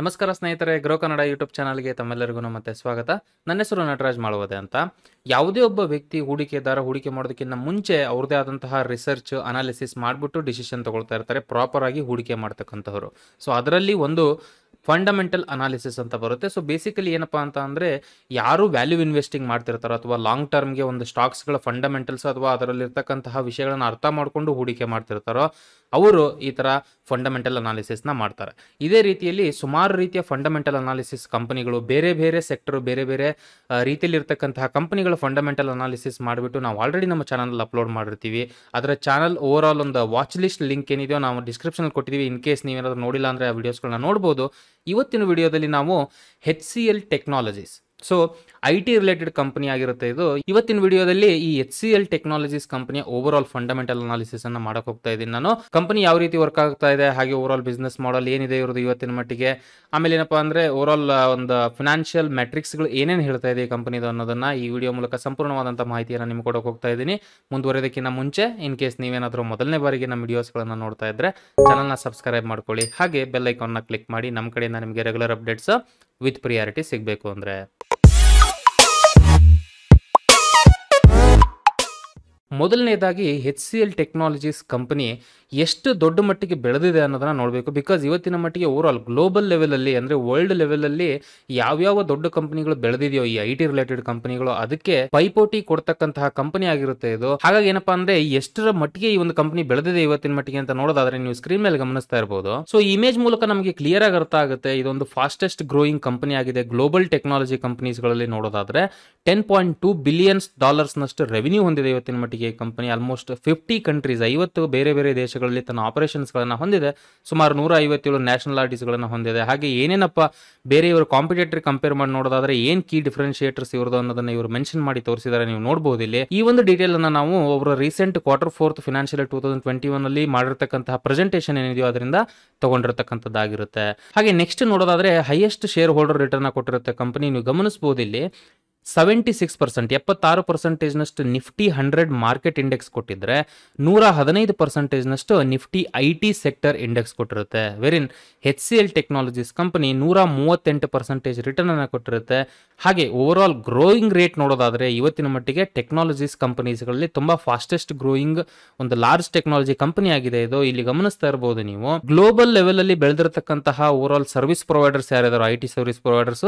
ನಮಸ್ಕಾರ ಸ್ನೇಹಿತರೆ, grow Kannada YouTube ಚಾನಲ್ಗೆ ತಮ್ಮೆಲ್ಲರಿಗೂ ಮತ್ತೆ ಸ್ವಾಗತ. ನನ್ನ ಹೆಸರು ನಟರಾಜ್ ಮಾಳವದೆ ಅಂತ. ಯಾವುದೇ ಒಬ್ಬ ವ್ಯಕ್ತಿ ಹೂಡಿಕೆದಾರ ಹೂಡಿಕೆ ಮಾಡೋದಕ್ಕಿಂತ ಮುಂಚೆ ಅವರದೇ ಆದಂತಹ ರಿಸರ್ಚ್ ಅನಾಲಿಸಿಸ್ ಮಾಡಿಬಿಟ್ಟು ಡಿಸಿಷನ್ ತಗೊಳ್ತಾ ಇರ್ತಾರೆ, ಪ್ರಾಪರ್ ಆಗಿ ಹೂಡಿಕೆ ಮಾಡ್ತಕ್ಕಂಥವರು. ಸೊ ಅದರಲ್ಲಿ ಒಂದು ಫಂಡಮೆಂಟಲ್ ಅನಾಲಿಸಿಸ್ ಅಂತ ಬರುತ್ತೆ. ಸೊ ಬೇಸಿಕಲಿ ಏನಪ್ಪಾ ಅಂತ ಅಂದರೆ, ಯಾರು ವ್ಯಾಲ್ಯೂ ಇನ್ವೆಸ್ಟಿಂಗ್ ಮಾಡ್ತಿರ್ತಾರೋ ಅಥವಾ ಲಾಂಗ್ ಟರ್ಮ್ಗೆ ಒಂದು ಸ್ಟಾಕ್ಸ್ಗಳ ಫಂಡಮೆಂಟಲ್ಸ್ ಅಥವಾ ಅದರಲ್ಲಿರ್ತಕ್ಕಂತಹ ವಿಷಯಗಳನ್ನು ಅರ್ಥ ಮಾಡಿಕೊಂಡು ಹೂಡಿಕೆ ಮಾಡ್ತಿರ್ತಾರೋ ಅವರು ಈ ಥರ ಫಂಡಮೆಂಟಲ್ ಅನಾಲಿಸಿಸ್ನ ಮಾಡ್ತಾರೆ. ಇದೇ ರೀತಿಯಲ್ಲಿ ಸುಮಾರು ರೀತಿಯ ಫಂಡಮೆಂಟಲ್ ಅನಾಲಿಸಿಸ್ ಕಂಪನಿಗಳು ಬೇರೆ ಬೇರೆ ಸೆಕ್ಟರ್ ಬೇರೆ ಬೇರೆ ರೀತಿಯಲ್ಲಿರ್ತಕ್ಕಂತಹ ಕಂಪನಿಗಳ ಫಂಡಮೆಂಟಲ್ ಅನಾಲಿಸಿಸ್ ಮಾಡಿಬಿಟ್ಟು ನಾವು ಆಲ್ರೆಡಿ ನಮ್ಮ ಚಾನಲ್ ಅಪ್ಲೋಡ್ ಮಾಡಿರ್ತೀವಿ. ಅದರ ಚಾನಲ್ ಓವರ್ ಆಲ್ ಒಂದು ವಾಚ್ ಲಿಸ್ಟ್ ಲಿಂಕ್ ಏನಿದೆಯೋ ನಾವು ಡಿಸ್ಕ್ರಿಪ್ಷನಲ್ಲಿ ಕೊಟ್ಟಿದ್ದೀವಿ. ಇನ್ ಕೇಸ್ ನೀವೇನಾದರೂ ನೋಡಿಲ್ಲ ಅಂದರೆ ಆ ವಿಡಿಯೋಸ್ಗಳನ್ನ ನೋಡ್ಬೋದು. ಇವತ್ತಿನ ವಿಡಿಯೋದಲ್ಲಿ ನಾವು HCL technologies, so I T related company ಆಗಿರುತ್ತೆ ಇದು. ಇವತ್ತಿನ ವಿಡಿಯೋದಲ್ಲಿ ಈ HCL ಟೆಕ್ನಾಲಜೀಸ್ ಕಂಪನಿಯ ಓವರ್ ಆಲ್ ಫಂಡಮೆಂಟಲ್ ಅನಾಲಿಸಿಸ್ ಅನ್ನ ಮಾಡಕ್ ಹೋಗ್ತಾ ಇದ್ದೀನಿ ನಾನು. ಕಂಪನಿ ಯಾವ ರೀತಿ ವರ್ಕ್ ಆಗ್ತಾ ಇದೆ, ಹಾಗೆ ಓವರ್ ಆಲ್ ಬಿಸ್ನೆಸ್ ಮಾಡಲ್ ಏನಿದೆ ಇವ್ರದ್ದು ಇವತ್ತಿನ ಮಟ್ಟಿಗೆ, ಆಮೇಲೆ ಏನಪ್ಪಾ ಅಂದ್ರೆ ಓವರ್ ಆಲ್ ಒಂದು ಫಿನಾನ್ಷಿಯಲ್ ಮೆಟ್ರಿಕ್ಸ್ಗಳು ಏನೇನು ಹೇಳ್ತಾ ಇದೆ ಈ ಕಂಪನಿದು ಅನ್ನೋದನ್ನ ಈ ವಿಡಿಯೋ ಮೂಲಕ ಸಂಪೂರ್ಣವಾದಂತಹ ಮಾಹಿತಿಯನ್ನು ನಿಮ್ಗೆ ಕೊಡೋಕೆ ಹೋಗ್ತಾ ಇದ್ದೀನಿ. ಮುಂದುವರೆಯೋದಕ್ಕಿಂತ ಮುಂಚೆ ಇನ್ ಕೇಸ್ ನೀವೇನಾದರೂ ಮೊದಲನೇ ಬಾರಿಗೆ ನಮ್ಮ ವಿಡಿಯೋಸ್ಗಳನ್ನ ನೋಡ್ತಾ ಇದ್ರೆ ಚಾನಲ್ನ ಸಬ್ಸ್ಕ್ರೈಬ್ ಮಾಡ್ಕೊಳ್ಳಿ, ಹಾಗೆ ಬೆಲ್ ಐಕಾನ್ನ ಕ್ಲಿಕ್ ಮಾಡಿ. ನಮ್ಮ ಕಡೆಯಿಂದ ನಿಮಗೆ ರೆಗ್ಯುಲರ್ ಅಪ್ಡೇಟ್ಸ್ ವಿತ್ ಪ್ರಿಯಾರಿಟಿ ಸಿಗಬೇಕು ಅಂದರೆ ಮೊದಲನೇದಾಗಿ HCL ಟೆಕ್ನಾಲಜೀಸ್ ಕಂಪನಿ ಎಷ್ಟು ದೊಡ್ಡ ಮಟ್ಟಿಗೆ ಬೆಳೆದಿದೆ ಅನ್ನೋದನ್ನ ನೋಡಬೇಕು. ಬಿಕಾಸ್ ಇವತ್ತಿನ ಮಟ್ಟಿಗೆ ಓವರ್ ಆಲ್ ಗ್ಲೋಬಲ್ ಲೆವೆಲಲ್ಲಿ ಅಂದರೆ ವರ್ಲ್ಡ್ ಲೆವೆಲಲ್ಲಿ ಯಾವ್ಯಾವ ದೊಡ್ಡ ಕಂಪನಿಗಳು ಬೆಳೆದಿದೆಯೋ ಈ ಐ ಟಿ ರಿಲೇಟೆಡ್ ಕಂಪನಿಗಳು ಅದಕ್ಕೆ ಪೈಪೋಟಿ ಕೊಡ್ತಕ್ಕಂತಹ ಕಂಪನಿ ಆಗಿರುತ್ತೆ ಇದು. ಹಾಗಾಗಿ ಏನಪ್ಪಾ ಅಂದ್ರೆ ಎಷ್ಟರ ಮಟ್ಟಿಗೆ ಈ ಒಂದು ಕಂಪನಿ ಬೆಳೆದಿದೆ ಇವತ್ತಿನ ಮಟ್ಟಿಗೆ ಅಂತ ನೋಡೋದಾದ್ರೆ ನೀವು ಸ್ಕ್ರೀನ್ ಮೇಲೆ ಗಮನಿಸ್ತಾ ಇರಬಹುದು. ಸೊ ಇಮೇಜ್ ಮೂಲಕ ನಮಗೆ ಕ್ಲಿಯರ್ ಆಗಿ ಅರ್ಥ ಆಗುತ್ತೆ, ಇದೊಂದು ಫಾಸ್ಟೆಸ್ಟ್ ಗ್ರೋಯಿಂಗ್ ಕಂಪನಿ ಆಗಿದೆ ಗ್ಲೋಬಲ್ ಟೆಕ್ನಾಲಜಿ ಕಂಪನೀಸ್ಗಳಲ್ಲಿ ನೋಡೋದಾದ್ರೆ. $10.2 billion ನಷ್ಟು ರೆವಿನ್ಯೂ ಹೊಂದಿದೆ ಇವತ್ತಿನ ಮಟ್ಟಿಗೆ ಕಂಪನಿ. ಆಲ್ಮೋಸ್ಟ್ 50 ಕಂಟ್ರೀಸ್, 50 ಬೇರೆ ಬೇರೆ ದೇಶಗಳಲ್ಲಿ ತನ್ನ ಆಪರೇಷನ್ಸ್ ಗಳನ್ನ ಹೊಂದಿದೆ. ಸುಮಾರು 157 ನ್ಯಾಷನಾಲಿಟೀಸ್ ಗಳನ್ನ ಹೊಂದಿದೆ. ಹಾಗೆ ಏನೇನಪ್ಪ ಬೇರೆ ಇವರು ಕಾಂಪಿಟೇಟರ್ ಕಂಪೇರ್ ಮಾಡಿ ನೋಡೋದಾದ್ರೆ ಏನ್ ಕೀ ಡಿಫರೆನ್ಶಿಯೇಟರ್ಸ್ ಇವ್ರದ್ದು ಅನ್ನೋದನ್ನ ಇವರು ಮೆನ್ಷನ್ ಮಾಡಿ ತೋರಿಸಿದ್ದಾರೆ, ನೀವು ನೋಡಬಹುದು ಇಲ್ಲಿ. ಈ ಒಂದು ಡೀಟೇಲ್ ಅನ್ನ ನಾವು ಅವರ ರೀಸೆಂಟ್ Q4 ಫಿನಾನ್ಷಿಯಲ್ 2021 ಅಲ್ಲಿ ಮಾಡಿರ್ತಕ್ಕಂತಹ ಪ್ರೆಸೆಂಟೇಷನ್ ಏನಿದೆಯೋ ಅದರಿಂದ ತಗೊಂಡಿರತಕ್ಕಂಥದ್ದಾಗಿರುತ್ತೆ. ಹಾಗೆ ನೆಕ್ಸ್ಟ್ ನೋಡೋದಾದ್ರೆ ಹೈಯೆಸ್ಟ್ ಶೇರ್ ಹೋಲ್ಡರ್ ರಿಟರ್ನ್ ಕೊಟ್ಟಿರುತ್ತೆ ಕಂಪನಿ, ನೀವು ಗಮನಿಸಬಹುದು ಇಲ್ಲಿ. 76%, 76% ನಿಫ್ಟಿ 100 ಮಾರ್ಕೆಟ್ ಇಂಡೆಕ್ಸ್ ಕೊಟ್ಟಿದ್ರೆ 115% ನಿಫ್ಟಿ IT ಸೆಕ್ಟರ್ ಇಂಡೆಕ್ಸ್ ಕೊಟ್ಟಿರುತ್ತೆ. ವೆರಿನ್ HCL ಟೆಕ್ನಾಲಜೀಸ್ ಕಂಪನಿ 138% ರಿಟರ್ನ್ ಅನ್ನು ಕೊಟ್ಟಿರುತ್ತೆ. ಹಾಗೆ ಓವರ್ ಆಲ್ ಗ್ರೋಯಿಂಗ್ ರೇಟ್ ನೋಡೋದಾದ್ರೆ ಇವತ್ತಿನ ಮಟ್ಟಿಗೆ ಟೆಕ್ನಾಲಜೀಸ್ ಕಂಪನೀಸ್ಗಳಲ್ಲಿ ತುಂಬಾ ಫಾಸ್ಟೆಸ್ಟ್ ಗ್ರೋಯಿಂಗ್ ಒಂದು ಲಾರ್ಜ್ ಟೆಕ್ನಾಲಜಿ ಕಂಪನಿ ಆಗಿದೆ ಇದು. ಇಲ್ಲಿ ಗಮನಿಸ್ತಾ ಇರಬಹುದು ನೀವು. ಗ್ಲೋಬಲ್ ಲೆವೆಲ್ ಅಲ್ಲಿ ಬೆಳೆದಿರತಕ್ಕಂತಹ ಓವರ್ ಆಲ್ ಸರ್ವಿಸ್ ಪ್ರೊವೈಡರ್ಸ್ ಯಾರಿದ್ದಾರೆ, IT service providers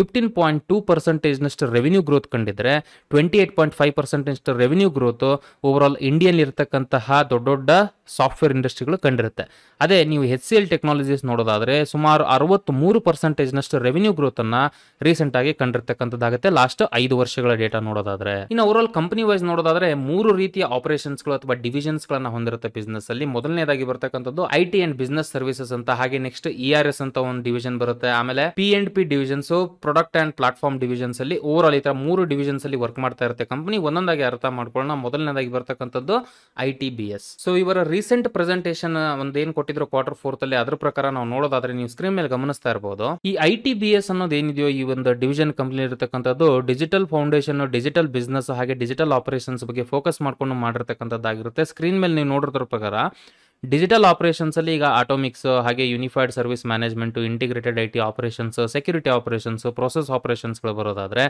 15.2% revenue growth ಕಂಡಿದ್ರೆ 28.5% revenue growth over all Indian ಇರತಕ್ಕಂತಹ ದೊಡ್ಡ ದೊಡ್ಡ ಸಾಫ್ಟ್ವೇರ್ ಇಂಡಸ್ಟ್ರಿಗಳು ಕಂಡಿರುತ್ತೆ. ಅದೇ ನೀವು HCL ಟೆಕ್ನಾಲಜೀಸ್ ನೋಡೋದಾದ್ರೆ ಸುಮಾರು 63% ರೆವಿನ್ಯೂ ಗ್ರೋತ್ ಅನ್ನ ರೀಸೆಂಟ್ ಆಗಿ ಕಂಡಿರ್ತಕ್ಕಂಥದ್ದಾಗುತ್ತೆ ಲಾಸ್ಟ್ 5 ವರ್ಷಗಳ ಡೇಟಾ ನೋಡೋದಾದ್ರೆ. ಇನ್ನು ಓವರ್ ಆಲ್ ಕಂಪನಿ ವೈಸ್ ನೋಡೋದಾದ್ರೆ 3 ರೀತಿಯ ಆಪರೇಷನ್ಸ್ ಗಳು ಅಥವಾ ಡಿವಿಷನ್ಸ್ ಗಳನ್ನ ಹೊಂದಿರುತ್ತೆ ಬಿಸ್ನೆಸ್ ಅಲ್ಲಿ. ಮೊದಲನೇದಾಗಿ ಬರ್ತಕ್ಕಂಥದ್ದು IT ಅಂಡ್ ಬಿಸ್ನೆಸ್ ಸರ್ವಿಸಸ್ ಅಂತ, ಹಾಗೆ ನೆಕ್ಸ್ಟ್ ERS ಅಂತ ಒಂದು ಡಿವಿಷನ್ ಬರುತ್ತೆ, ಆಮೇಲೆ P&P divisions, product and platform divisions ಅಲ್ಲಿ ಓವರ್ ಆಲ್ ಈ ತರ 3 ಡಿವಿಷನ್ಸ್ ಅಲ್ಲಿ ವರ್ಕ್ ಮಾಡ್ತಾ ಇರುತ್ತೆ ಕಂಪನಿ. ಒಂದೊಂದಾಗಿ ಅರ್ಥ ಮಾಡ್ಕೊಳ್ಳೋಣ. ಮೊದಲನೇದಾಗಿ ಬರ್ತಕ್ಕಂಥದ್ದು ITBS. ಸೊ ಇವರ ರೀಸೆಂಟ್ ಪ್ರೆಸೆಂಟೇಷನ್ ಒಂದೇನ್ ಕೊಟ್ಟಿದ್ರು Q4 ಅಲ್ಲಿ, ಅದರ ಪ್ರಕಾರ ನಾವು ನೋಡೋದಾದ್ರೆ ನೀವು ಸ್ಕ್ರೀನ್ ಮೇಲೆ ಗಮನಿಸ್ತಾ ಇರಬಹುದು. ಈ ITBS ಅನ್ನೋದು ಏನಿದೆಯೋ ಈ ಒಂದು ಡಿವಿಷನ್ ಕಂಪನಿ ಇರತಕ್ಕಂಥದ್ದು ಡಿಜಿಟಲ್ ಫೌಂಡೇಶನ್, ಡಿಜಿಟಲ್ ಬಿಸ್ನೆಸ್, ಹಾಗೆ ಡಿಜಿಟಲ್ ಆಪರೇಷನ್ಸ್ ಬಗ್ಗೆ ಫೋಕಸ್ ಮಾಡ್ಕೊಂಡು ಮಾಡಿರ್ತಕ್ಕಂಥದ್ದಾಗಿರುತ್ತೆ. ಸ್ಕ್ರೀನ್ ಮೇಲೆ ನೀವು ನೋಡಿದ್ರ ಪ್ರಕಾರ ಡಿಜಿಟಲ್ ಆಪರೇಷನ್ಸ್ ಅಲ್ಲಿ ಈಗ ಆಟೋಮಿಕ್ಸ್, ಹಾಗೆ unified service management, integrated IT operations, security operations, process ಆಪರೇಷನ್ಸ್ಗಳು ಬರೋದಾದ್ರೆ,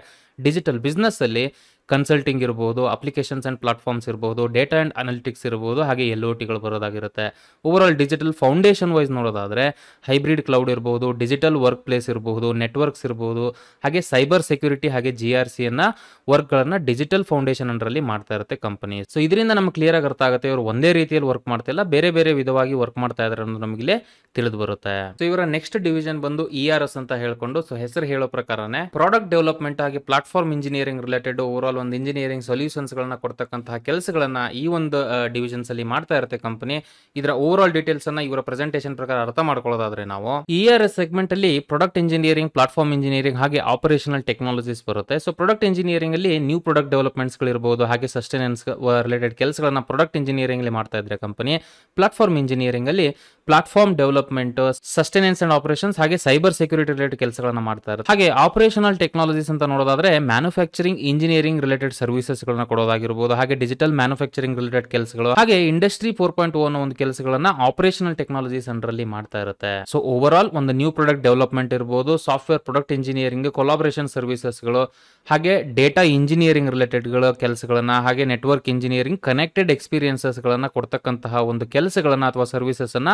ಡಿಜಿಟಲ್ ಬಿಸ್ನೆಸ್ ಅಲ್ಲಿ ಕನ್ಸಲ್ಟಿಂಗ್ ಇರ್ಬೋದು, ಅಪ್ಲಿಕೇಶನ್ಸ್ ಆ್ಯಂಡ್ ಪ್ಲಾಟ್ಫಾರ್ಮ್ಸ್ ಇರ್ಬೋದು, ಡೇಟಾ ಆ್ಯಂಡ್ ಅನಾಲಿಟಿಕ್ಸ್ ಇರ್ಬೋದು, ಹಾಗೆ LOTಗಳು ಬರೋದಾಗಿರುತ್ತೆ. Over all digital foundation wise ನೋಡೋದಾದರೆ ಹೈಬ್ರಿಡ್ ಕ್ಲೌಡ್ ಇರ್ಬೋದು, ಡಿಜಿಟಲ್ ವರ್ಕ್ ಪ್ಲೇಸ್ ಇರ್ಬೋದು, ನೆಟ್ವರ್ಕ್ಸ್ ಇರ್ಬೋದು, ಹಾಗೆ ಸೈಬರ್ ಸೆಕ್ಯೂರಿಟಿ, ಹಾಗೆ GRCಯನ್ನು ವರ್ಕ್ಗಳನ್ನು ಡಿಜಿಟಲ್ ಫೌಂಡೇಶನ್ ಅಂಡರಲ್ಲಿ ಮಾಡ್ತಾ ಇರುತ್ತೆ ಕಂಪನಿ. ಸೊ ಇದರಿಂದ ನಮ್ಗೆ ಕ್ಲಿಯರ್ ಆಗಿ ಅರ್ಥ ಆಗುತ್ತೆ ಇವರು ಒಂದೇ ರೀತಿಯಲ್ಲಿ ವರ್ಕ್ ಮಾಡ್ತಿಲ್ಲ, ಬೇರೆ ಬೇರೆ ವಿಧವಾಗಿ ವರ್ಕ್ ಮಾಡ್ತಾ ಇದ್ದಾರೆ ಅನ್ನೋದು ನಮಗೆ ತಿಳಿದು ಬರುತ್ತೆ. ಸೊ ಇವರ ನೆಕ್ಸ್ಟ್ ಡಿವಿಷನ್ ಬಂದು ERS ಅಂತ ಹೇಳ್ಕೊಂಡು, ಸೊ ಹೆಸರು ಹೇಳೋ ಪ್ರಕಾರನೇ ಪ್ರಾಡಕ್ಟ್ ಡೆವಲಪ್ಮೆಂಟ್ ಹಾಗೆ platform engineering related over all ಒಂದು ಇಂಜಿನಿಯರಿಂಗ್ ಸೊಲ್ಯೂಷನ್ಸ್ ಗಳನ್ನ ಕೊಡ್ತಕ್ಕಂತಹ ಕೆಲಸಗಳನ್ನ ಈ ಒಂದು ಡಿವಿಷನ್ಸ್ ಅಲ್ಲಿ ಮಾಡ್ತಾ ಇರುತ್ತೆ ಕಂಪನಿ. ಇದರ ಓವರ್ ಆಲ್ ಡೀಟೇಲ್ಸ್ ಅನ್ನ ಇವರ ಪ್ರೆಸೆಂಟೇಷನ್ ಪ್ರಕಾರ ಅರ್ಥ ಮಾಡ್ಕೊಳ್ಳೋದಾದ್ರೆ ನಾವು ERS ಸೆಗ್ಮೆಂಟ್ ಅಲ್ಲಿ ಪ್ರಾಡಕ್ಟ್ ಇಂಜಿನಿಯರಿಂಗ್, ಪ್ಲಾಟ್ಫಾರ್ಮ್ ಇಂಜಿನಿಯರಿಂಗ್, ಹಾಗೆ ಆಪರೇಷನಲ್ ಟೆಕ್ನಾಲಜೀಸ್ ಬರುತ್ತೆ. ಸೊ ಪ್ರಾಡಕ್ಟ್ ಇಂಜಿನಿಯರಿಂಗ್ ಅಲ್ಲಿ ನ್ಯೂ ಪ್ರಾಡಕ್ಟ್ ಡೆವಲಪ್ಮೆಂಟ್ಸ್ ಗಳಿರಬಹುದು, ಹಾಗೆ ಸಸ್ಟೆನೆನ್ಸ್ ರಿಲೇಟೆಡ್ ಕೆಲಸಗಳನ್ನ ಪ್ರಾಡಕ್ಟ್ ಇಂಜಿನಿಯರಿಂಗ್ ಅಲ್ಲಿ ಮಾಡ್ತಾ ಇದ್ರೆ ಕಂಪನಿ. ಪ್ಲಾಟ್ಫಾರ್ಮ್ ಇಂಜಿನಿಯರಿಂಗ್ ಅಲ್ಲಿ platform development, sustenance and operations, ಹಾಗೆ ಸೈಬರ್ ಸೆಕ್ಯೂರಿಟಿ ರಿಲೇಟೆಡ್ ಕೆಲಸಗಳನ್ನು ಮಾಡ್ತಾ ಇದ್ದಾರೆ. ಹಾಗೆ ಆಪರೇಷನಲ್ ಟೆಕ್ನಾಲಜೀಸ್ ಅಂತ ನೋಡೋದಾದ್ರೆ ಮ್ಯಾನುಫ್ಯಾಕ್ಚರಿಂಗ್ ಇಂಜಿನಿಯರಿಂಗ್ ರಿಲೇಟೆಡ್ ಸರ್ವಿಸಸ್ ಗಳನ್ನ ಕೊಡೋದಾಗಿರಬಹುದು, ಹಾಗೆ ಡಿಜಿಟಲ್ ಮ್ಯಾನುಫ್ಯಾಕ್ಚರಿಂಗ್ ರಿಲೇಟೆಡ್ ಕೆಲಸಗಳು, ಹಾಗೆ ಇಂಡಸ್ಟ್ರಿ 4.0 ಅನ್ನೋ ಒಂದು ಕೆಲಸಗಳನ್ನ ಆಪರೇಷನಲ್ ಟೆಕ್ನಾಲಜೀಸ್ ಅಂಡರಲ್ಲಿ ಮಾಡ್ತಾ ಇರುತ್ತೆ. ಸೊ ಓವರ್ ಆಲ್ ಒಂದು ನ್ಯೂ ಪ್ರಾಡಕ್ಟ್ ಡೆವಲಪ್ಮೆಂಟ್ ಇರಬಹುದು, software product engineering, collaboration services ಗಳು, ಹಾಗೆ ಡೇಟಾ ಇಂಜಿನಿಯರಿಂಗ್ ರಿಲೇಟೆಡ್ ಕೆಲಸಗಳನ್ನ, ಹಾಗೆ ನೆಟ್ವರ್ಕ್ ಇಂಜಿನಿಯರಿಂಗ್, ಕನೆಕ್ಟೆಡ್ ಎಕ್ಸ್ಪೀರಿಯನ್ಸಸ್ ಗಳನ್ನ ಕೊಡ್ತಕ್ಕಂತಹ ಒಂದು ಕೆಲಸಗಳನ್ನ ಅಥವಾ ಸರ್ವಿಸಸ್ ಅನ್ನ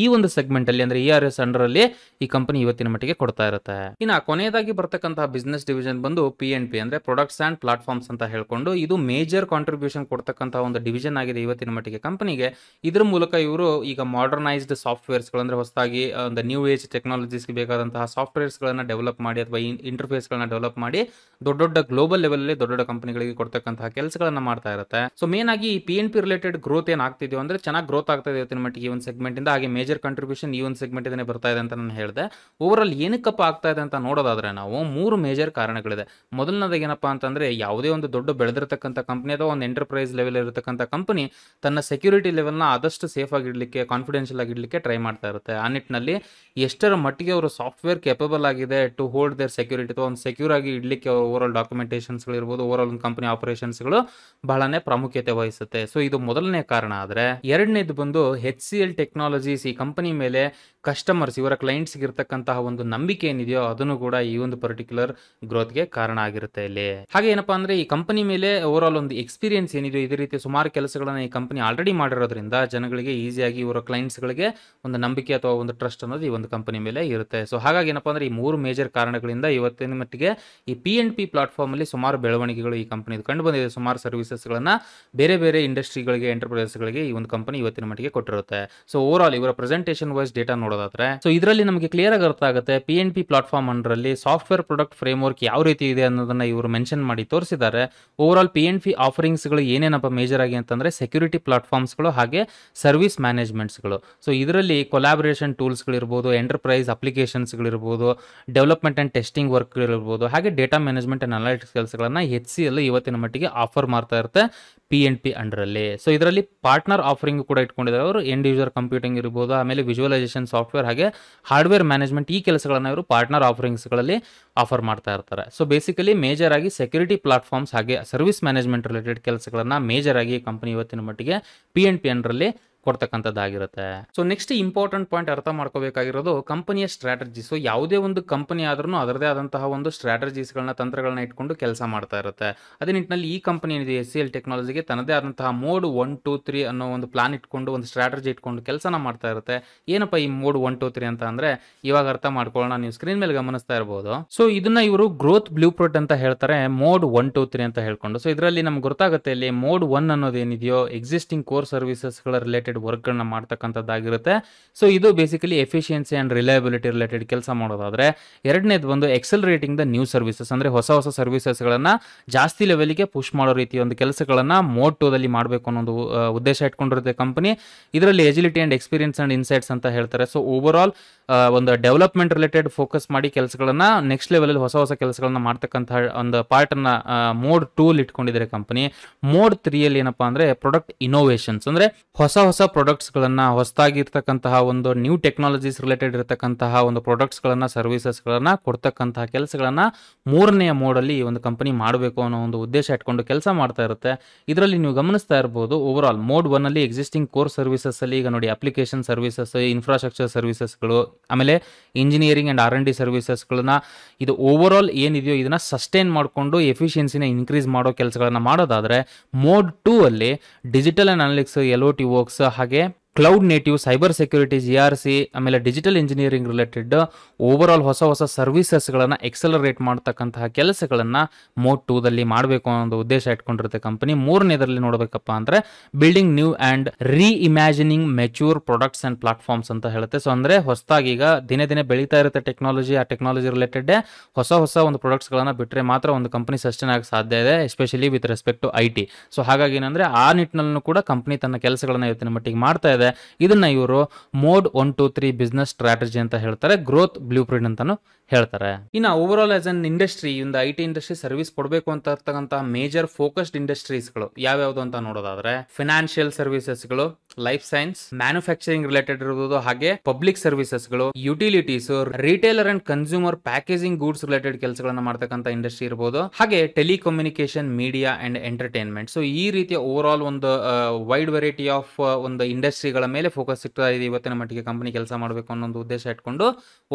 ಈ ಒಂದು ಸೆಗ್ಮೆಂಟ್ ಅಲ್ಲಿ ಅಂದ್ರೆ ERS ಅಂಡರ್ ಅಲ್ಲಿ ಈ ಕಂಪನಿ ಇವತ್ತಿನ ಮಟ್ಟಿಗೆ ಕೊಡ್ತಾ ಇರುತ್ತೆ. ಇನ್ನ ಕೊನೆಯದಾಗಿ ಬರ್ತಕ್ಕಂತಹ ಬಿಸಿನೆಸ್ ಡಿವಿಷನ್ ಬಂದು P&P ಅಂದ್ರೆ ಪ್ರಾಡಕ್ಟ್ಸ್ ಅಂಡ್ ಪ್ಲಾಟ್ಫಾರ್ಮ್ಸ್ ಅಂತ ಹೇಳ್ಕೊಂಡು ಇದು ಮೇಜರ್ ಕಾಂಟ್ರಿಬ್ಯೂಷನ್ ಕೊಡ್ತಕ್ಕಂತಹ ಒಂದು ಡಿವಿಷನ್ ಆಗಿದೆ ಇವತ್ತಿನ ಮಟ್ಟಿಗೆ ಕಂಪನಿಗೆ. ಇದ್ರ ಮೂಲಕ ಇವರು ಈಗ ಮಾಡರ್ನೈಸ್ಡ್ ಸಾಫ್ಟ್ವೇರ್ಸ್ ಗಳಂದ್ರೆ ಹೊಸದಾಗಿ ಒಂದು ನ್ಯೂ ಏಜ್ ಟೆಕ್ನಾಲಜೀಸ್ ಬೇಕಾದಂತಹ ಸಾಫ್ಟ್ವೇರ್ಸ್ ಗಳನ್ನ ಡೆವಲಪ್ ಮಾಡಿ ಅಥವಾ ಇಂಟರ್ಫೇಸ್ ಗಳನ್ನ ಡೆವಲಪ್ ಮಾಡಿ ದೊಡ್ಡ ದೊಡ್ಡ ಗ್ಲೋಬಲ್ ಲೆವೆಲ್ ಅಲ್ಲಿ ದೊಡ್ಡ ದೊಡ್ಡ ಕಂಪನಿಗಳಿಗೆ ಕೊಡ್ತಕ್ಕಂತಹ ಕೆಲಸಗಳನ್ನ ಮಾಡ್ತಾ ಇರುತ್ತೆ. ಸೊ ಮೇನ್ ಆಗಿ ಈ P&P ರಿಲೇಟೆಡ್ ಗ್ರೋತ್ ಏನ್ ಆಗ್ತಿದೆಯೋ ಅಂದ್ರೆ ಚೆನ್ನಾಗಿ ಗ್ರೋತ್ ಆಗ್ತಾ ಇದೆ ಇವತ್ತಿನ ಮಟ್ಟಿಗೆ ಈ ಒಂದು ಸೆಗ್ಮೆಂಟ್ ಇಂದ, ಹಾಗೆ ಮೇಜರ್ ಕಾಂಟ್ರಿಬ್ಯೂಷನ್ ಈ ಒಂದು ಸೆಗ್ಮೆಂಟ್ ಇಂದಾನೆ ಬರ್ತಾ ಇದೆ ಅಂತ ನಾನು ಹೇಳಿದೆ. ಓವರ್ ಆಲ್ ಏನಕ್ಕಪ್ಪ ಆಗ್ತಾ ಇದೆ ಅಂತ ನೋಡೋದಾದ್ರೆ ನಾವು ಮೂರು ಮೇಜರ್ ಕಾರಣಗಳಿದೆ. ಮೊದಲನೇದಾಗಿ ಏನಪ್ಪಾ ಅಂತಂದ್ರೆ ಯಾವುದೇ ಒಂದು ದೊಡ್ಡ ಬೆಳೆದಿರತಕ್ಕಂಥ ಕಂಪನಿ ಅಥವಾ ಒಂದು ಎಂಟರ್ಪ್ರೈಸ್ ಲೆವೆಲ್ ಇರತಕ್ಕಂಥ ಕಂಪನಿ ತನ್ನ ಸೆಕ್ಯೂರಿಟಿ ಲೆವೆಲ್ನ ಆದಷ್ಟು ಸೇಫ್ ಆಗಿಡ್ಲಿಕ್ಕೆ, ಕಾನ್ಫಿಡೆನ್ಷಿಯಲ್ ಆಗಿಡ್ಲಿಕ್ಕೆ ಟ್ರೈ ಮಾಡ್ತಾ ಇರುತ್ತೆ. ಆ ನಿಟ್ಟಿನಲ್ಲಿ ಎಷ್ಟರ ಮಟ್ಟಿಗೆ ಅವರು ಸಾಫ್ಟ್ವೇರ್ ಕೇಪಬಲ್ ಆಗಿದೆ ಟು ಹೋಲ್ಡ್ ದೇರ್ ಸೆಕ್ಯೂರಿಟಿ ಅಥವಾ ಒಂದು ಸೆಕ್ಯೂರ್ ಆಗಿ ಇಡ್ಲಿಕ್ಕೆ ಓವರ್ ಆಲ್ ಡಾಕ್ಯುಮೆಂಟೇಷನ್ಸ್ ಇರ್ಬೋದು, ಓವರ್ ಆಲ್ ಒಂದು ಕಂಪನಿ ಆಪರೇಷನ್ಸ್ ಗಳು ಬಹಳನೇ ಪ್ರಾಮುಖ್ಯತೆ ವಹಿಸುತ್ತೆ. ಸೊ ಇದು ಮೊದಲನೇ ಕಾರಣ. ಆದರೆ ಎರಡನೇದು ಬಂದು HCL ಟೆಕ್ನಾಲಜೀಸ್ ಈ ಕಂಪನಿ ಮೇಲೆ ಕಸ್ಟಮರ್ಸ್ ಇವರ ಕ್ಲೈಂಟ್ಸ್ ಇರತಕ್ಕಂತಹ ಒಂದು ನಂಬಿಕೆ ಏನಿದೆಯೋ ಅದನ್ನು ಕೂಡ ಈ ಒಂದು ಪರ್ಟಿಕ್ಯುಲರ್ ಗ್ರೋತ್ ಗೆ ಕಾರಣ ಆಗಿರುತ್ತೆ ಇಲ್ಲಿ. ಹಾಗೆ ಏನಪ್ಪಾ ಅಂದ್ರೆ ಈ ಕಂಪನಿ ಮೇಲೆ ಓವರ್ ಆಲ್ ಒಂದು ಎಕ್ಸ್ಪೀರಿಯನ್ಸ್ ಏನಿದೆಯೋ ಇದೇ ರೀತಿ ಸುಮಾರು ಕೆಲಸಗಳನ್ನ ಈ ಕಂಪನಿ ಆಲ್ರೆಡಿ ಮಾಡಿರೋದ್ರಿಂದ ಜನಗಳಿಗೆ ಈಸಿಯಾಗಿ ಇವರ ಕ್ಲೈಂಟ್ಸ್ ಗಳಿಗೆ ಒಂದು ನಂಬಿಕೆ ಅಥವಾ ಒಂದು ಟ್ರಸ್ಟ್ ಅನ್ನೋದು ಈ ಒಂದು ಕಂಪನಿ ಮೇಲೆ ಇರುತ್ತೆ. ಸೊ ಹಾಗಾಗಿ ಏನಪ್ಪಾ ಅಂದ್ರೆ ಈ ಮೂರು ಮೇಜರ್ ಕಾರಣಗಳಿಂದ ಇವತ್ತಿನ ಮಟ್ಟಿಗೆ ಈ P&P ಪ್ಲಾಟ್ಫಾರ್ಮ್ ಅಲ್ಲಿ ಸುಮಾರು ಬೆಳವಣಿಗೆಗಳು ಈ ಕಂಪನಿ ಕಂಡು ಬಂದಿದೆ. ಸುಮಾರು ಸರ್ವಿಸಸ್ ಗಳನ್ನ ಬೇರೆ ಬೇರೆ ಇಂಡಸ್ಟ್ರಿಗಳಿಗೆ, ಎಂಟರ್ಪ್ರೈಸ್ ಗಳಿಗೆ ಈ ಒಂದು ಕಂಪನಿ ಇವತ್ತಿನ ಮಟ್ಟಿಗೆ ಕೊಟ್ಟಿರುತ್ತೆ. ಸೊ ಓವರ್ ಆಲ್ ಇವರ ಪ್ರೆಸೆಂಟೇಷನ್ ವೈಸ್ ಡೇಟಾ ನೋಡೋದಾದ್ರೆ ಸೊ ಇದರಲ್ಲಿ ನಮಗೆ ಕ್ಲಿಯರ್ ಆಗಿ ಅರ್ಥ ಆಗುತ್ತೆ P&P ಪ್ಲಾಟ್ಫಾರ್ಮ್ ಅಂಡರಲ್ಲಿ ಸಾಫ್ಟ್ವೇರ್ ಪ್ರಾಡಕ್ಟ್ ಫ್ರೇಮ್ ವರ್ಕ್ ಯಾವ ರೀತಿ ಇದೆ ಅನ್ನೋದನ್ನ ಇವರು ಮೆನ್ಷನ್ ಮಾಡಿ ತೋರಿಸಿದ್ದಾರೆ. ಓವರ್ ಆಲ್ P&P ಆಫರಿಂಗ್ಸ್ ಗಳು ಏನೇನಪ್ಪ ಮೇಜರ್ ಆಗಿ ಅಂತಂದ್ರೆ ಸೆಕ್ಯೂರಿಟಿ ಪ್ಲಾಟ್ಫಾರ್ಮ್ಸ್ ಗಳು, ಹಾಗೆ ಸರ್ವಿಸ್ ಮ್ಯಾನೇಜ್ಮೆಂಟ್ಸ್ ಗಳು. ಸೊ ಇದರಲ್ಲಿ ಕೊಲಾಬರೇಷನ್ ಟೂಲ್ಸ್ ಗಳು ಇರಬಹುದು, ಎಂಟರ್ಪ್ರೈಸ್ ಅಪ್ಲಿಕೇಶನ್ಸ್ ಗಳು ಇರಬಹುದು, ಡೆವಲಪ್ಮೆಂಟ್ ಅಂಡ್ ಟೆಸ್ಟಿಂಗ್ ವರ್ಕ್ ಗಳು ಇರಬಹುದು, ಹಾಗೆ ಡೇಟಾ ಮ್ಯಾನೇಜ್ಮೆಂಟ್ ಅಂಡ್ ಅನಾಲಿಟಿಕ್ಸ್ ಕೆಲಸಗಳನ್ನ HCL ಇವತ್ತಿನ ಮಟ್ಟಿಗೆ ಆಫರ್ ಮಾಡ್ತಾ ಇರುತ್ತೆ P&P ಅಂಡರ್ ಅಲ್ಲಿ. ಸೊ ಇದರಲ್ಲಿ ಪಾರ್ಟ್ನರ್ ಆಫರಿಂಗ್ ಕೂಡ ಇಟ್ಕೊಂಡಿದ್ದಾರೆ ಅವರು. ಎಂಡ್ ಯೂಸರ್ ಕಂಪ್ಯೂಟಿಂಗ್ ಇರಬಹುದು, ಆಮೇಲೆ ವಿಜುವಲೈಸೇಷನ್ ಸಾಫ್ಟ್ವೇರ್, ಹಾಗೆ ಹಾರ್ಡ್ವೇರ್ ಮ್ಯಾನೇಜ್ಮೆಂಟ್ ಈ ಕೆಲಸಗಳನ್ನ ಇವರು ಪಾರ್ಟ್ನರ್ ಆಫರಿಂಗ್ಸ್ ಗಳಲ್ಲಿ ಆಫರ್ ಮಾಡ್ತಾ ಇರ್ತಾರೆ. ಸೊ ಬೇಸಿಕಲಿ ಮೇಜರ್ ಆಗಿ ಸೆಕ್ಯೂರಿಟಿ ಪ್ಲಾಟ್ಫಾರ್ಮ್ಸ್ ಹಾಗೆ ಸರ್ವಿಸ್ ಮ್ಯಾನೇಜ್ಮೆಂಟ್ ರಿಲೇಟೆಡ್ ಕೆಲಸಗಳನ್ನ ಮೇಜರ್ ಆಗಿ ಕಂಪನಿ ಇವತ್ತಿನ ಮಟ್ಟಿಗೆ P&P ಅಂಡರಲ್ಲಿ ಕೊಡ್ತಕ್ಕಂಥದ್ದಾಗಿರುತ್ತೆ. ಸೊ ನೆಕ್ಸ್ಟ್ ಇಂಪಾರ್ಟೆಂಟ್ ಪಾಯಿಂಟ್ ಅರ್ಥ ಮಾಡ್ಕೋಬೇಕಾಗಿರೋದು ಕಂಪನಿಯ ಸ್ಟ್ರಾಟಜಿ. ಸೊ ಯಾವುದೇ ಒಂದು ಕಂಪನಿ ಆದ್ರೂ ಅದರದೇ ಆದಂತಹ ಒಂದು ಸ್ಟ್ರಾಟಜೀಸ್ ಗಳನ್ನ, ತಂತ್ರಗಳನ್ನ ಇಟ್ಕೊಂಡು ಕೆಲಸ ಮಾಡ್ತಾ ಇರುತ್ತೆ. ಅದೇ ನಿಟ್ಟಿನಲ್ಲಿ ಈ ಕಂಪನಿ ಏನಿದೆ HCL ಟೆಕ್ನಾಲಜಿಗೆ ತನ್ನದೇ ಆದಂತಹ ಮೋಡ್ 1, 2, 3 ಅನ್ನೋ ಒಂದು ಪ್ಲಾನ್ ಇಟ್ಕೊಂಡು, ಒಂದು ಸ್ಟ್ರಾಟಜಿ ಇಟ್ಕೊಂಡು ಕೆಲಸನ ಮಾಡ್ತಾ ಇರುತ್ತೆ. ಏನಪ್ಪ ಈ ಮೋಡ್ 1, 2, 3 ಅಂತ ಅಂದ್ರೆ ಇವಾಗ ಅರ್ಥ ಮಾಡ್ಕೊಳ್ಳೋಣ, ನೀವು ಸ್ಕ್ರೀನ್ ಮೇಲೆ ಗಮನಿಸ್ತಾ ಇರಬಹುದು. ಸೊ ಇದನ್ನ ಇವರು ಗ್ರೋತ್ ಬ್ಲೂ ಪ್ರಿಂಟ್ ಅಂತ ಹೇಳ್ತಾರೆ, ಮೋಡ್ 1, 2, 3 ಅಂತ ಹೇಳ್ಕೊಂಡು. ಸೊ ಇದರಲ್ಲಿ ನಮ್ಗೆ ಗೊತ್ತಾಗುತ್ತೆ ಇಲ್ಲಿ ಮೋಡ್ 1 ಅನ್ನೋದೇನಿದೆಯೋ ಎಕ್ಸಿಸ್ಟಿಂಗ್ ಕೋರ್ ಸರ್ವಿಸಸ್ ಗಳ ರಿಲೇಟೆಡ್ ವರ್ಕ್ ಗಳನ್ನ ಮಾಡ್ತಕ್ಕಂಥದ್ದಾಗಿರುತ್ತೆ. ಸೊ ಇದು basically efficiency and reliability related ಕೆಲಸ ಮಾಡೋದಾದ್ರೆ, ಎರಡನೇದು ಬಂದು ಎಕ್ಸಲರೇಟಿಂಗ್ ದ ನ್ಯೂ ಸರ್ವಿಸಸ್ ಅಂದ್ರೆ ಹೊಸ ಹೊಸ ಸರ್ವಿಸಸ್ ಗಳನ್ನ ಜಾಸ್ತಿ ಲೆವೆಲ್ಗೆ ಪುಷ್ ಮಾಡೋ ರೀತಿ ಒಂದು ಕೆಲಸಗಳನ್ನ ಮೋಡ್ 2ದಲ್ಲಿ ಮಾಡಬೇಕು ಅನ್ನೋದು ಉದ್ದೇಶ ಇಟ್ಕೊಂಡಿರುತ್ತೆ ಕಂಪನಿ. ಇದರಲ್ಲಿ agility and experience and insights ಅಂತ ಹೇಳ್ತಾರೆ. ಸೊ ಓವರ್ ಆಲ್ ಒಂದು ಡೆವಲಪ್ಮೆಂಟ್ ರಿಲೇಟೆಡ್ ಫೋಕಸ್ ಮಾಡಿ ಕೆಲಸಗಳನ್ನ ನೆಕ್ಸ್ಟ್ ಲೆವೆಲ್ ಅಲ್ಲಿ ಹೊಸ ಹೊಸ ಕೆಲಸಗಳನ್ನ ಮಾಡ್ತಕ್ಕಂಥ ಒಂದು ಪಾರ್ಟ್ ಅನ್ನ ಮೋಡ್ 2ಲ್ ಇಟ್ಕೊಂಡಿದ್ದಾರೆ ಕಂಪನಿ. ಮೋಡ್ 3ಯಲ್ಲಿ ಏನಪ್ಪಾ ಅಂದ್ರೆ ಪ್ರಾಡಕ್ಟ್ ಇನೋವೇಷನ್ಸ್ ಅಂದ್ರೆ ಹೊಸ ಹೊಸ ಪ್ರಾಡಕ್ಟ್ಸ್ ಗಳನ್ನ, ಹೊಸದಾಗಿರ್ತಕ್ಕಂತಹ ಒಂದು ನ್ಯೂ ಟೆಕ್ನಾಲಜೀಸ್ ರಿಲೇಟೆಡ್ ಇರತಕ್ಕಂತಹ ಒಂದು ಪ್ರಾಡಕ್ಟ್ಸ್ ಗಳನ್ನ, ಸರ್ವಿಸಸ್ ಗಳನ್ನ ಕೊಡ್ತಕ್ಕಂತಹ ಕೆಲಸಗಳನ್ನ ಮೂರನೆಯ ಮೋಡ್ ಅಲ್ಲಿ ಈ ಒಂದು ಕಂಪನಿ ಮಾಡಬೇಕು ಅನ್ನೋ ಒಂದು ಉದ್ದೇಶ ಇಟ್ಕೊಂಡು ಕೆಲಸ ಮಾಡ್ತಾ ಇರುತ್ತೆ. ಇದರಲ್ಲಿ ನೀವು ಗಮನಿಸ್ತಾ ಇರಬಹುದು ಓವರ್ ಆಲ್ ಮೋಡ್ 1ನಲ್ಲಿ ಎಕ್ಸಿಸ್ಟಿಂಗ್ ಕೋರ್ ಸರ್ವಿಸಸ್ ಅಲ್ಲಿ ಈಗ ನೋಡಿ ಅಪ್ಲಿಕೇಶನ್ ಸರ್ವಿಸಸ್, ಇನ್ಫ್ರಾಸ್ಟ್ರಕ್ಚರ್ ಸರ್ವಿಸಸ್ ಗಳು, ಆಮೇಲೆ ಇಂಜಿನಿಯರಿಂಗ್ ಅಂಡ್ R&D ಸರ್ವಿಸಸ್ ಗಳನ್ನ ಇದು ಓವರ್ ಆಲ್ ಏನಿದೆಯೋ ಇದನ್ನ ಸಸ್ಟೈನ್ ಮಾಡಿಕೊಂಡು ಎಫಿಷಿಯನ್ಸಿನ ಇನ್ಕ್ರೀಸ್ ಮಾಡೋ ಕೆಲಸಗಳನ್ನ ಮಾಡೋದಾದ್ರೆ, ಮೋಡ್ 2ಲ್ಲಿ digital and analytics, LOT works, ಹಾಗೆ cloud native, cyber securities, ERC, ಆಮೇಲೆ digital engineering related over all ಹೊಸ ಹೊಸ ಸರ್ವಿಸಸ್ಗಳನ್ನ ಎಕ್ಸಲರೇಟ್ ಮಾಡ್ತಕ್ಕಂತಹ ಕೆಲಸಗಳನ್ನ ಮೋಡ್ 2ದಲ್ಲಿ ಮಾಡಬೇಕು ಅನ್ನೋ ಉದ್ದೇಶ ಇಟ್ಕೊಂಡಿರುತ್ತೆ ಕಂಪನಿ. ಮೂರನೇದರಲ್ಲಿ ನೋಡಬೇಕಪ್ಪ ಅಂದ್ರೆ building new and reimagining mature products and platforms ಅಂತ ಹೇಳುತ್ತೆ. ಸೊ ಅಂದ್ರೆ ಹೊಸದಾಗಿ ಈಗ ದಿನೇ ದಿನೇ ಬೆಳೀತಾ ಇರುತ್ತೆ ಟೆಕ್ನಾಲಜಿ, ಆ ಟೆಕ್ನಾಲಜಿ ರಿಲೇಟೆಡ್ ಹೊಸ ಹೊಸ ಒಂದು ಪ್ರಾಡಕ್ಟ್ಸ್ ಗಳನ್ನ ಬಿಟ್ಟರೆ ಮಾತ್ರ ಒಂದು ಕಂಪನಿ ಸಸ್ಟೈನ್ ಆಗಿ ಸಾಧ್ಯ ಇದೆ, especially with respect to IT. So ಹಾಗಾಗಿ ಏನಂದ್ರೆ ಆ ನಿಟ್ಟಿನಲ್ಲೂ ಕೂಡ ಕಂಪನಿ ತನ್ನ ಕೆಲಸಗಳನ್ನ ಇವತ್ತಿನ ಮಟ್ಟಿಗೆ ಮಾಡ್ತಾ ಇದೆ. ಇದನ್ನ ಇವರು ಮೋಡ್ 1 2 3 ಬಿಸಿನೆಸ್ ಸ್ಟ್ರಾಟಜಿ ಅಂತ ಹೇಳ್ತಾರೆ, ಗ್ರೋತ್ ಬ್ಲೂ ಪ್ರಿಂಟ್ ಅಂತಾನೂ ಹೇಳ್ತಾರೆ. ಇನ್ನು over all as an industry ಇಂದ ಐಟಿ ಇಂಡಸ್ಟ್ರಿ ಸರ್ವಿಸ್ ಕೊಡಬೇಕು ಅಂತ ಇರತಕ್ಕಂತ ಮೇಜರ್ ಫೋಕಸ್ಡ್ ಇಂಡಸ್ಟ್ರೀಸ್ ಗಳು ಯಾವ್ಯಾವ್ದು ಅಂತ ನೋಡೋದಾದ್ರೆ ಫೈನಾನ್ಷಿಯಲ್ ಸರ್ವಿಸಸ್ ಗಳು, ಲೈಫ್ ಸೈನ್ಸ್, ಮ್ಯಾನುಫ್ಯಾಕ್ಚರಿಂಗ್ ರಿಲೇಟೆಡ್ ಇರುವುದು, ಹಾಗೆ ಪಬ್ಲಿಕ್ ಸರ್ವಿಸಸ್ ಗಳು, utilities, retailer and consumer packaging goods related ಕೆಲಸಗಳನ್ನ ಮಾಡ್ತಕ್ಕಂತ ಇಂಡಸ್ಟ್ರಿ ಇರಬಹುದು, ಹಾಗೆ telecommunication, media and entertainment. So ಈ ರೀತಿಯ ಓವರ್ ಆಲ್ ಒಂದು ವೈಡ್ ವೆರೈಟಿ ಆಫ್ ಒಂದು ಇಂಡಸ್ಟ್ರಿಗಳ ಮೇಲೆ ಫೋಕಸ್ ಇಡ್ತಾ ಇದೆ ಇವತ್ತಿನ ಮಟ್ಟಿಗೆ ಕಂಪನಿ ಕೆಲಸ ಮಾಡಬೇಕು ಅನ್ನೋ ಒಂದು ಉದ್ದೇಶ ಇಟ್ಕೊಂಡು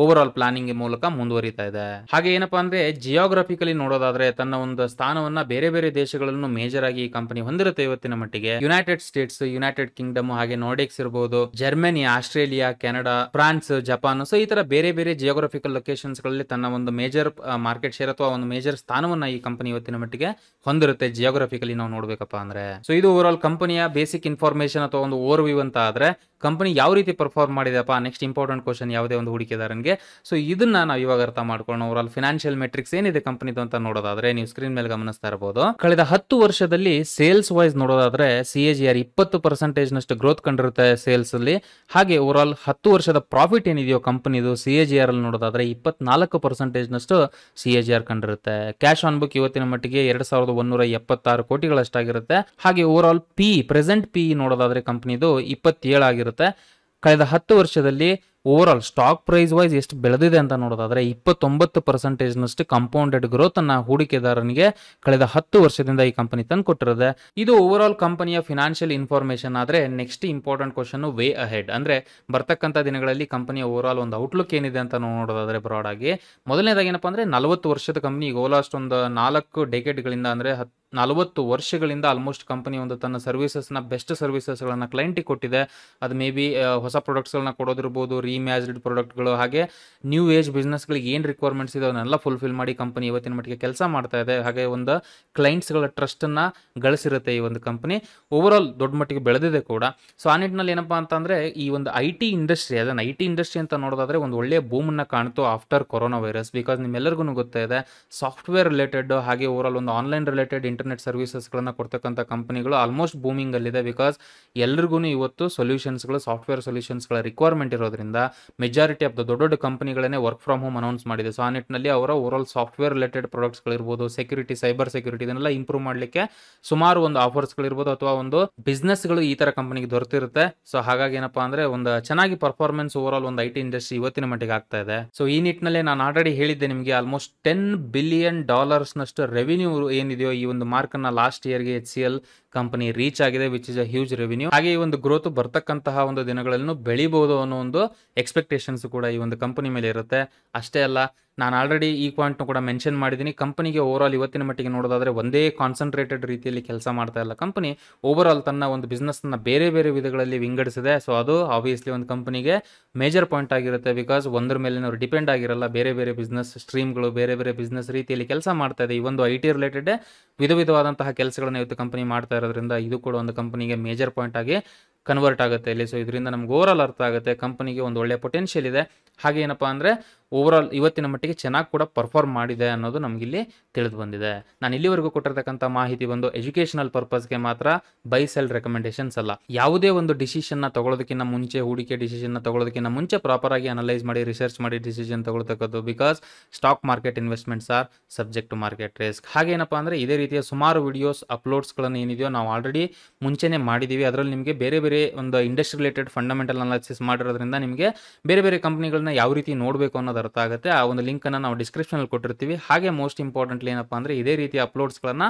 ಓವರ್ ಆಲ್ ಪ್ಲಾನಿಂಗ್ ಮೂಲಕ ಮುಂದುವರಿತಾ ಇದೆ. ಹಾಗೆ ಏನಪ್ಪಾ ಅಂದ್ರೆ ಜಿಯೋಗ್ರಫಿಕಲಿ ನೋಡೋದಾದ್ರೆ ತನ್ನ ಒಂದು ಸ್ಥಾನವನ್ನ ಬೇರೆ ಬೇರೆ ದೇಶಗಳನ್ನು ಮೇಜರ್ ಆಗಿ ಈ ಕಂಪನಿ ಹೊಂದಿರುತ್ತೆ ಇವತ್ತಿನ ಮಟ್ಟಿಗೆ. ಯುನೈಟೆಡ್ ಸ್ಟೇಟ್ಸ್, ಯುನೈಟೆಡ್ ಕಿಂಗ್ಡಮ್, ಹಾಗೆ ನೋರ್ಡಿಕ್ಸ್ ಇರಬಹುದು, Germany, Australia, Canada, France, Japan, so ಈ ತರ ಬೇರೆ ಬೇರೆ ಜಿಯೋಗ್ರಫಿಕಲ್ ಲೊಕೇಶನ್ಸ್ ಗಳಲ್ಲಿ ತನ್ನ ಒಂದು ಮೇಜರ್ ಮಾರ್ಕೆಟ್ ಶೇರ್ ಅಥವಾ ಒಂದು ಮೇಜರ್ ಸ್ಥಾನವನ್ನ ಈ ಕಂಪನಿ ಇವತ್ತಿನ ಮಟ್ಟಿಗೆ ಹೊಂದಿರುತ್ತೆ ಜಿಯೋಗ್ರಫಿಕಲಿ ನಾವು ನೋಡ್ಬೇಕಪ್ಪ ಅಂದ್ರೆ. ಸೊ ಇದು ಓವರ್ ಆಲ್ ಕಂಪನಿಯ ಬೇಸಿಕ್ ಇನ್ಫಾರ್ಮೇಶನ್ ಅಥವಾ ಒಂದು ಓವರ್ ವ್ಯೂ ಅಂತ ಆದ್ರೆ ಕಂಪನಿ ಯಾವ ರೀತಿ ಪರ್ಫಾರ್ಮ್ ಮಾಡಿದಪ್ಪ, ನೆಕ್ಸ್ಟ್ ಇಂಪಾರ್ಟೆಂಟ್ ಕ್ವಶನ್ ಯಾವುದೇ ಒಂದು ಹೂಡಿಕೆದಾರನಿಗೆ. ಸೊ ಇದನ್ನ ನಾವು ಇವಾಗ ಅರ್ಥ ಮಾಡ್ಕೊಳ್ಳೋಣ. ಓವರ್ ಆಲ್ ಫೈನಾನ್ಷಿಯಲ್ ಮೆಟ್ರಿಕ್ಸ್ ಏನಿದೆ ಕಂಪನಿದು ಅಂತ ನೋಡೋದಾದ್ರೆ ನೀವು ಸ್ಕ್ರೀನ್ ಮೇಲೆ ಗಮನಿಸ್ತಾ ಇರಬಹುದು, ಕಳೆದ 10 ವರ್ಷದಲ್ಲಿ ಸೇಲ್ಸ್ ವೈಸ್ ನೋಡೋದಾದ್ರೆ CAGR 20% ಗ್ರೋತ್ ಕಂಡಿರುತ್ತೆ ಸೇಲ್ಸ್ ಅಲ್ಲಿ. ಹಾಗೆ ಓವರ್ ಆಲ್ 10 ವರ್ಷದ ಪ್ರಾಫಿಟ್ ಏನಿದೆಯೋ ಕಂಪನಿದು CAGR ಅಲ್ಲಿ ನೋಡೋದಾದ್ರೆ 24% CAGR ಕಂಡಿರುತ್ತೆ. ಕ್ಯಾಶ್ ಆನ್ ಬುಕ್ ಇವತ್ತಿನ ಮಟ್ಟಿಗೆ 2176 ಕೋಟಿಗಳಷ್ಟಾಗಿರುತ್ತೆ. ಹಾಗೆ ಓವರ್ ಆಲ್ ಪ್ರೆಸೆಂಟ್ PE ನೋಡೋದಾದ್ರೆ ಕಂಪನಿದು 27 ಆಗಿರುತ್ತೆ. ಕಳೆದ 10 ವರ್ಷದಲ್ಲಿ over all stock price wise ಎಷ್ಟು ಬೆಳೆದಿದೆ ಅಂತ ನೋಡೋದಾದ್ರೆ 29% ಕಂಪೌಂಡೆಡ್ ಗ್ರೋತ್ ಅನ್ನ ಹೂಡಿಕೆದಾರನಿಗೆ ಕಳೆದ 10 ವರ್ಷದಿಂದ ಈ ಕಂಪನಿ ತಂದು ಕೊಟ್ಟಿರುತ್ತೆ. ಇದು ಓವರ್ ಆಲ್ ಕಂಪನಿಯ ಫಿನಾನ್ಷಿಯಲ್ ಇನ್ಫಾರ್ಮೇಶನ್. ಆದ್ರೆ next important question way ahead ಅಂದ್ರೆ ಬರ್ತಕ್ಕಂತ ದಿನಗಳಲ್ಲಿ ಕಂಪನಿಯ ಓವರ್ ಆಲ್ ಒಂದು ಔಟ್ಲುಕ್ ಏನಿದೆ ಅಂತ ನೋಡೋದಾದ್ರೆ ಬ್ರಾಡ್ ಆಗಿ ಮೊದಲನೇದಾಗಿ ಏನಪ್ಪಾ ಅಂದ್ರೆ 40 ವರ್ಷದ ಕಂಪನಿ ಈಗ ಓಲಾಸ್ಟ್ ಒಂದು 4 ಡೆಕೆಡ್ಗಳಿಂದ ಅಂದ್ರೆ 40 ವರ್ಷಗಳಿಂದ ಆಲ್ಮೋಸ್ಟ್ ಕಂಪನಿ ಒಂದು ತನ್ನ ಸರ್ವಿಸಸ್ ನ ಬೆಸ್ಟ್ ಸರ್ವಿಸಸ್ ಗಳನ್ನ ಕ್ಲೈಂಟ್ ಕೊಟ್ಟಿದೆ. ಅದು ಮೇ ಬಿ ಹೊಸ ಪ್ರಾಡಕ್ಟ್ಸ್ ಗಳನ್ನ ಕೊಡೋದಿರಬಹುದು, ರೀಮ್ಯಾಜ್ಡ್ ಪ್ರಾಡಕ್ಟ್ ಗಳು, ಹಾಗೆ ನ್ಯೂ ಏಜ್ ಬಿಸ್ನೆಸ್ ಗಳಿಗೆ ಏನ್ ರಿಕ್ವೈರ್ಮೆಂಟ್ಸ್ ಇದೆ ಅದನ್ನೆಲ್ಲ ಫುಲ್ಫಿಲ್ ಮಾಡಿ ಕಂಪನಿ ಇವತ್ತಿನ ಮಟ್ಟಿಗೆ ಕೆಲಸ ಮಾಡ್ತಾ ಇದೆ. ಹಾಗೆ ಒಂದು ಕ್ಲೈಂಟ್ಸ್ ಗಳ ಟ್ರಸ್ಟ್ ಅನ್ನ ಗಳಿಸಿರುತ್ತೆ ಈ ಒಂದು ಕಂಪನಿ. ಓವರ್ ಆಲ್ ದೊಡ್ಡ ಮಟ್ಟಿಗೆ ಬೆಳೆದಿದೆ ಕೂಡ. ಸೊ ಆ ನಿಟ್ಟಿನಲ್ಲಿ ಏನಪ್ಪಾ ಅಂತಂದ್ರೆ ಈ ಒಂದು ಐಟಿ ಇಂಡಸ್ಟ್ರಿ ಅಂತ ನೋಡೋದಾದ್ರೆ ಒಂದು ಒಳ್ಳೆಯ ಬೂಮ್ ಅನ್ನ ಕಾಣ್ತು ಆಫ್ಟರ್ ಕೊರೋನಾ ವೈರಸ್. ಬಿಕಾಸ್ ನಿಮ್ಮೆಲ್ಲರಿಗೂ ಗೊತ್ತಾ ಇದೆ ಸಾಫ್ಟ್ವೇರ್ ರಿಲೇಟೆಡ್ ಹಾಗೆ ಓವರ್ ಆಲ್ ಒಂದು ಆನ್ಲೈನ್ ರಿಲೇಟೆಡ್ ಇಂಟರ್ನೆಟ್ ಸರ್ವಿಸಸ್ ಗಳನ್ನ ಕೊಡ್ತಕ್ಕಂಥ ಕಂಪನಿಗಳು ಆಲ್ಮೋಸ್ಟ್ ಬೂಮಿಂಗ್ ಅಲ್ಲಿದೆ. ಬಿಕಾಸ್ ಎಲ್ರಿಗೂ ಇವತ್ತು ಸೊಲ್ಯೂಷನ್ಸ್ ಗಳು, ಸಾಫ್ಟ್ವೇರ್ ಸೊಲ್ಯೂಷನ್ಸ್ ಗಳ ರಿಕ್ವೈರ್ಮೆಂಟ್ ಇರೋದ್ರಿಂದ ಮೆಜಾರಿಟಿ ಆಫ್ ದೊಡ್ಡ ದೊಡ್ಡ ಕಂಪನಿಗಳನ್ನೇ ವರ್ಕ್ ಫ್ರಮ್ ಹೋಮ್ ಅನೌನ್ಸ್ ಮಾಡಿದೆ. ಸೊ ಆ ನಿಟ್ಟಿನಲ್ಲಿ ಅವರ over all software related products ಗಳಿರ್ಬೋದು, ಸೆಕ್ಯೂರಿಟಿ, ಸೈಬರ್ ಸೆಕ್ಯೂರಿಟಿ, ಇದನ್ನೆಲ್ಲ ಇಂಪ್ರೂವ್ ಮಾಡಲಿಕ್ಕೆ ಸುಮಾರು ಒಂದು ಆಫರ್ಸ್ ಗಳಿರ್ಬೋದು ಅಥವಾ ಒಂದು ಬಿಸ್ನೆಸ್ ಗಳು ಈ ತರ ಕಂಪನಿಗೆ ದೊರೆತಿರುತ್ತೆ. ಸೊ ಹಾಗಾಗಿ ಏನಪ್ಪಾ ಅಂದ್ರೆ ಒಂದು ಚೆನ್ನಾಗಿ ಪರ್ಫಾರ್ಮೆನ್ಸ್ ಓವರ್ ಆಲ್ ಒಂದು ಐಟಿ ಇಂಡಸ್ಟ್ರಿ ಇವತ್ತಿನ ಮಟ್ಟಿಗೆ ಆಗ್ತಾ ಇದೆ. ಸೊ ಈ ನಿಟ್ಟಿನಲ್ಲಿ ನಾನು ಆಲ್ರೆಡಿ ಹೇಳಿದ್ದೆ ನಿಮಗೆ ಆಲ್ಮೋಸ್ಟ್ $10 ಬಿಲಿಯನ್ ನಷ್ಟು ರೆವಿನ್ಯೂ ಏನಿದೆಯೋ ಈ ಒಂದು ಮಾರ್ಕ್ ಅನ್ನ ಲಾಸ್ಟ್ ಇಯರ್ ಗೆ HCL ಕಂಪನಿ ರೀಚ್ ಆಗಿದೆ, which is a huge revenue. ಹಾಗೆ ಈ ಒಂದು ಗ್ರೋತ್ ಬರ್ತಕ್ಕಂತಹ ಒಂದು ದಿನಗಳನ್ನು ಬೆಳಿಬಹುದು ಅನ್ನೋ ಒಂದು ಎಕ್ಸ್ಪೆಕ್ಟೇಷನ್ಸ್ ಕೂಡ ಈ ಒಂದು ಕಂಪನಿ ಮೇಲೆ ಇರುತ್ತೆ. ಅಷ್ಟೇ ಅಲ್ಲ, ನಾನು ಆಲ್ರೆಡಿ ಈ ಪಾಯಿಂಟ್ ಕೂಡ ಮೆನ್ಷನ್ ಮಾಡಿದ್ದೀನಿ, ಕಂಪನಿಗೆ ಓವರ್ ಆಲ್ ಇವತ್ತಿನ ಮಟ್ಟಿಗೆ ನೋಡೋದಾದ್ರೆ ಒಂದೇ ಕಾನ್ಸಂಟ್ರೇಟೆಡ್ ರೀತಿಯಲ್ಲಿ ಕೆಲಸ ಮಾಡ್ತಾ ಇಲ್ಲ ಕಂಪನಿ. ಓವರ್ ಆಲ್ ತನ್ನ ಒಂದು ಬಿಸ್ನೆಸ್ ನ ಬೇರೆ ಬೇರೆ ವಿಧಗಳಲ್ಲಿ ವಿಂಗಡಿಸಿದೆ. ಸೊ ಅದು ಆಬ್ವಿಯಸ್ಲಿ ಒಂದು ಕಂಪನಿಗೆ ಮೇಜರ್ ಪಾಯಿಂಟ್ ಆಗಿರುತ್ತೆ. ಬಿಕಾಸ್ ಒಂದ್ರ ಮೇಲೆ ಅವರು ಡಿಪೆಂಡ್ ಆಗಿರಲ್ಲ, ಬೇರೆ ಬೇರೆ ಬಿಸ್ನೆಸ್ ಸ್ಟ್ರೀಮ್ಗಳು, ಬೇರೆ ಬೇರೆ ಬಿಸ್ನೆಸ್ ರೀತಿಯಲ್ಲಿ ಕೆಲಸ ಮಾಡ್ತಾ ಇದೆ. ಈ ಒಂದು ಐಟಿ ರಿಲೇಟೆಡ್ ವಿಧ ವಿಧವಾದಂತಹ ಕೆಲಸಗಳನ್ನ ಇವತ್ತು ಕಂಪನಿ ಮಾಡ್ತಾ ಇರೋದ್ರಿಂದ ಇದು ಕೂಡ ಒಂದು ಕಂಪನಿಗೆ ಮೇಜರ್ ಪಾಯಿಂಟ್ ಆಗಿ ಕನ್ವರ್ಟ್ ಆಗುತ್ತೆ ಇಲ್ಲಿ. ಸೊ ಇದರಿಂದ ನಮ್ಗೆ ಓವರ್ ಆಲ್ ಅರ್ಥ ಆಗುತ್ತೆ ಕಂಪನಿಗೆ ಒಂದು ಒಳ್ಳೆಯ ಪೊಟೆನ್ಷಿಯಲ್ ಇದೆ. ಹಾಗೆ ಏನಪ್ಪಾ ಅಂದ್ರೆ ಓವರ್ ಆಲ್ ಇವತ್ತಿನ ಮಟ್ಟಿಗೆ ಚೆನ್ನಾಗಿ ಕೂಡ ಪರ್ಫಾರ್ಮ್ ಮಾಡಿದೆ ಅನ್ನೋದು ನಮ್ಗೆ ಇಲ್ಲಿ ತಿಳಿದು ಬಂದಿದೆ. ನಾನು ಇಲ್ಲಿವರೆಗೂ ಕೊಟ್ಟಿರ್ತಕ್ಕಂಥ ಮಾಹಿತಿ ಒಂದು ಎಜುಕೇಶನಲ್ ಪರ್ಪಸ್ಗೆ ಮಾತ್ರ, ಬೈ ಸೆಲ್ ರೆಕಮೆಂಡೇಶನ್ಸ್ ಅಲ್ಲ. ಯಾವುದೇ ಒಂದು ಡಿಸಿಷನ್ನ ತಗೊಳ್ಳೋದಕ್ಕಿಂತ ಮುಂಚೆ, ಹೂಡಿಕೆ ಡಿಸಿಷನ್ನ ತಗೊಳ್ಳೋದಕ್ಕಿಂತ ಮುಂಚೆ ಪ್ರಾಪರ್ ಆಗಿ ಅನಲೈಸ್ ಮಾಡಿ, ರಿಸರ್ಚ್ ಮಾಡಿ ಡಿಸಿಷನ್ ತಗೊಳ್ತಕ್ಕದ್ದು. Because stock market investments are subject to market risk. ಹಾಗೆ ಏನಪ್ಪಾ ಅಂದ್ರೆ ಇದೇ ರೀತಿಯ ಸುಮಾರು ವಿಡಿಯೋಸ್ ಅಪ್ಲೋಡ್ಸ್ಗಳನ್ನು ಏನಿದೆಯೋ ನಾವು ಆಲ್ರೆಡಿ ಮುಂಚೆನೇ ಮಾಡಿದ್ದೀವಿ. ಅದರಲ್ಲಿ ನಿಮಗೆ ಬೇರೆ ಬೇರೆ ಒಂದು ಇಂಡಸ್ಟ್ರಿ ರಿಲೇಟೆಡ್ ಫಂಡಮೆಂಟಲ್ ಅನಾಲಿಸಿಸ್ ಮಾಡಿರೋದ್ರಿಂದ ನಿಮಗೆ ಬೇರೆ ಬೇರೆ ಕಂಪನಿಗಳನ್ನ ಯಾವ ರೀತಿ ನೋಡಬೇಕು ಅನ್ನೋದು ಅರ್ಥ ಆಗುತ್ತೆ. ಆ ಒಂದು ಲಿಂಕ್ ಅನ್ನ ನಾವು ಡಿಸ್ಕ್ರಿಪ್ಷನ್ ಅಲ್ಲಿ ಕೊಟ್ಟಿರ್ತೀವಿ. ಹಾಗೆ ಮೋಸ್ಟ್ ಇಂಪಾರ್ಟೆಂಟ್ಲಿ ಏನಪ್ಪಾ ಅಂದ್ರೆ ಇದೇ ರೀತಿಯ ಅಪ್ಲೋಡ್ಸ್ ಗಳನ್ನ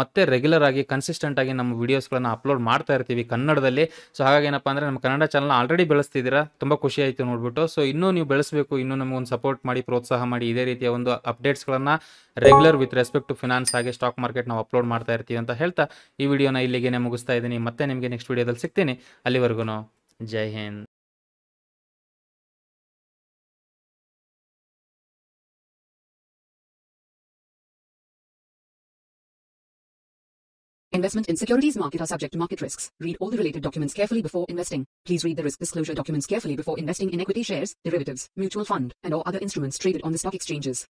ಮತ್ತೆ ರೆಗ್ಯುಲರ್ ಆಗಿ ಕನ್ಸಿಸ್ಟೆಂಟ್ ಆಗಿ ನಮ್ಮ ವಿಡಿಯೋಸ್ ಗಳನ್ನ ಅಪ್ಲೋಡ್ ಮಾಡ್ತಾ ಇರ್ತೀವಿ ಕನ್ನಡದಲ್ಲಿ. ಸೊ ಹಾಗಾಗಿ ಏನಪ್ಪಾ ಅಂದ್ರೆ ನಮ್ಮ ಕನ್ನಡ ಚಾನಲ್ ಆಲ್ರೆಡಿ ಬೆಳೆಸ್ತಿದ್ದೀರಾ, ತುಂಬಾ ಖುಷಿ ಆಯ್ತು ನೋಡ್ಬಿಟ್ಟು. ಸೊ ಇನ್ನೂ ನೀವು ಬೆಳೆಸಬೇಕು, ಇನ್ನೂ ನಮಗೊಂದು ಸಪೋರ್ಟ್ ಮಾಡಿ, ಪ್ರೋತ್ಸಾಹ ಮಾಡಿ. ಇದೇ ರೀತಿಯ ಒಂದು ಅಪ್ಡೇಟ್ಸ್ ಗಳನ್ನ regular with respect to finance ಹಾಗೆ ಸ್ಟಾಕ್ ಮಾರ್ಕೆಟ್ ನಾವು ಅಪ್ಲೋಡ್ ಮಾಡ್ತಾ ಇರ್ತೀವಿ ಅಂತ ಹೇಳ್ತಾ ಈ ವಿಡಿಯೋನ ಇಲ್ಲಿಗೆ ಮುಗಿಸ್ತಾ ಇದ್ದೀನಿ. ಮತ್ತೆ ನಿಮಗೆ ನೆಕ್ಸ್ಟ್ ವಿಡಿಯೋದಲ್ಲಿ ಸಿಗ್ತೀನಿ. ಅಲ್ಲಿವರೆಗೂ ಜೈ Hind. Investment in securities market are subject to market risks. Read all the related documents carefully before investing. Please read the risk disclosure documents carefully before investing in equity shares, derivatives, mutual fund, and or other instruments traded on the stock exchanges.